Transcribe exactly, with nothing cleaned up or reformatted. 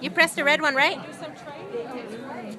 You pressed the red one, right?